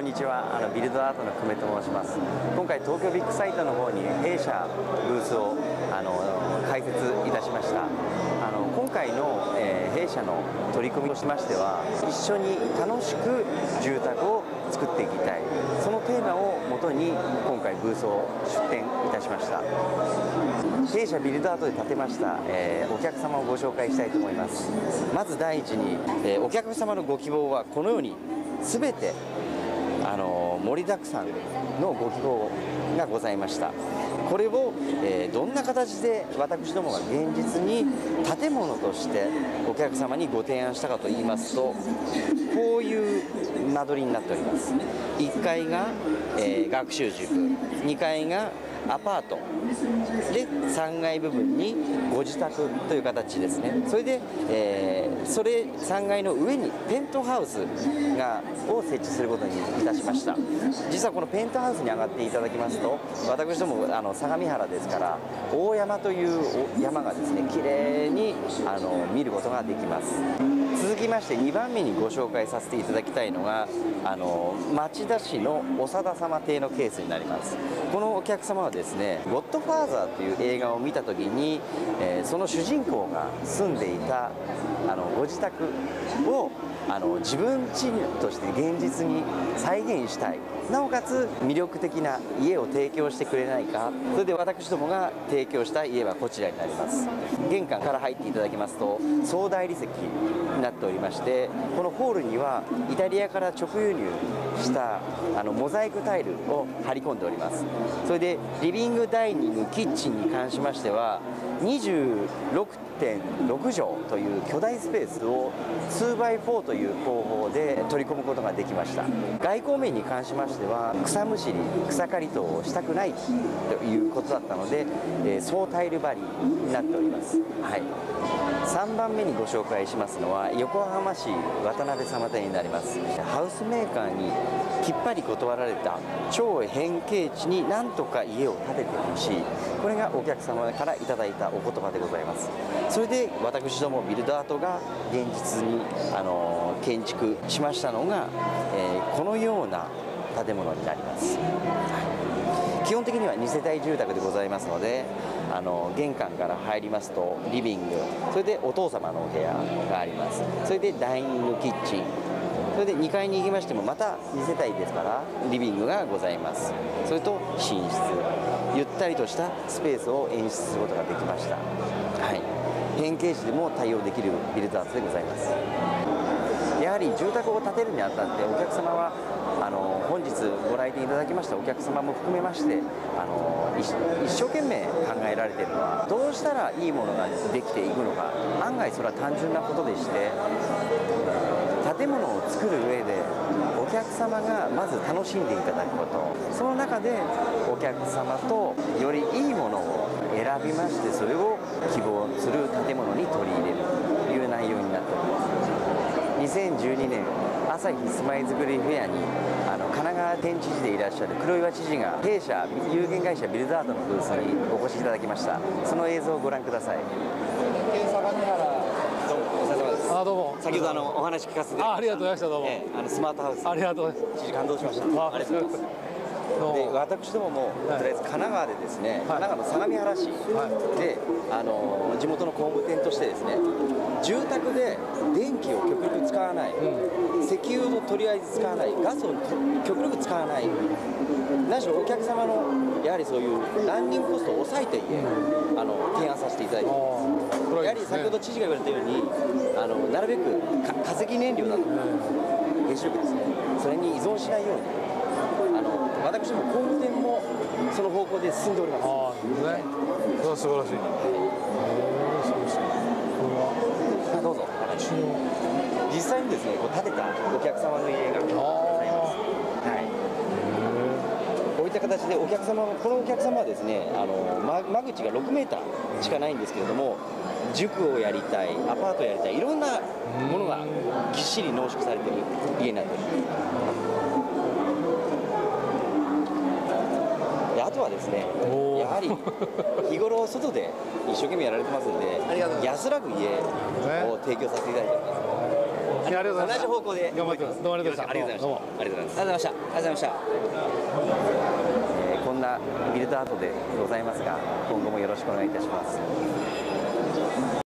こんにちは。ビルドアートの久米と申します。今回東京ビッグサイトの方に弊社ブースを開設いたしました。今回の、弊社の取り組みとしましては、一緒に楽しく住宅を作っていきたい、そのテーマをもとに今回ブースを出展いたしました。弊社ビルドアートで建てました、お客様をご紹介したいと思います。まず第一に、お客様のご希望はこのように全て盛りだくさんのご希望がございました。これを、どんな形で私どもが現実に建物としてお客様にご提案したかといいますと、こういう間取りになっております。1階が、学習塾、2階がアパートで、3階部分にご自宅という形ですね。それで、3階の上にペントハウスを設置することにいたしました。実はこのペントハウスに上がっていただきますと、私ども相模原ですから大山という山がですね、綺麗に見ることができます。続きまして2番目にご紹介させていただきたいのが町田市の長田様邸のケースになります。このお客様はですね、ゴッドファーザーという映画を見た時に、その主人公が住んでいたご自宅を自分家として現実に再現したい、なおかつ魅力的な家を提供してくれないか。それで私どもが提供した家はこちらになります。玄関から入っていただきますと総大理石になっておりまして、このホールにはイタリアから直輸入したモザイクタイルを張り込んでおります。それでリビング、ダイニング、キッチンに関しましては26.6 畳という巨大スペースを 2×4 という工法で取り込むことができました。外交面に関しましては草むしり、草刈り等をしたくないということだったので、総タイル張りになっております。3番目にご紹介しますのは横浜市渡辺様邸になります。ハウスメーカーにきっぱり断られた超変形地になんとか家を建ててほしい、これがお客様からいただいたお言葉でございます。それで私どもビルドアートが現実に建築しましたのが、このような建物になります。基本的には2世帯住宅でございますので、玄関から入りますとリビング、それでお父様のお部屋があります。それでダイニング、キッチン、それで2階に行きましてもまた2世帯ですからリビングがございます。それと寝室、ゆったりとしたスペースを演出することができました。変形時でも対応できるビルドアートでございます。やはり住宅を建てるにあたってお客様は本日ご来店いただきましたお客様も含めまして、一生懸命考えられているのはどうしたらいいものができていくのか。案外それは単純なことでして、建物を作る上でお客様がまず楽しんでいただくこと、その中でお客様とよりいいものを選びまして、それを希望する建物に取り入れるという内容になっております。2012年朝日住まいづくりフェアに神奈川県知事でいらっしゃる黒岩知事が弊社有限会社ビルドアートのブースにお越しいただきました。その映像をご覧ください。どうも。先ほどお話聞かせていただきました。ありがとうございました。どうも。スマートハウス、ありがとうございます。知事感動しました。ありがとうございます。で私どももとりあえず神奈川でですね、神奈川の相模原市で地元の工務店としてですね、住宅で電気を極力使わない、石油をとりあえず使わない、ガスを極力使わない、何しろお客様のやはりそういうランニングコストを抑えて提案させていただいてます。やはり先ほど知事が言われたようになるべく化石燃料だとか原子力ですね、それに依存しないように。私も工務店もその方向で進んでおります。ああ、ね。それは素晴らしい。どうぞ。実際にですね、建てたお客様の家がございます。こういった形でお客様、このお客様はですね、間口が6メーターしかないんですけれども、塾をやりたい、アパートをやりたい、いろんなものがぎっしり濃縮されている家になっております。あとはですね、やはり日頃外で一生懸命やられてますんで、安らぐ家を提供させていただいております。同じ方向で頑張ってます。どうもありがとうございました。ありがとうございました。ありがとうございました。こんなビルドアートでございますが、今後もよろしくお願いいたします。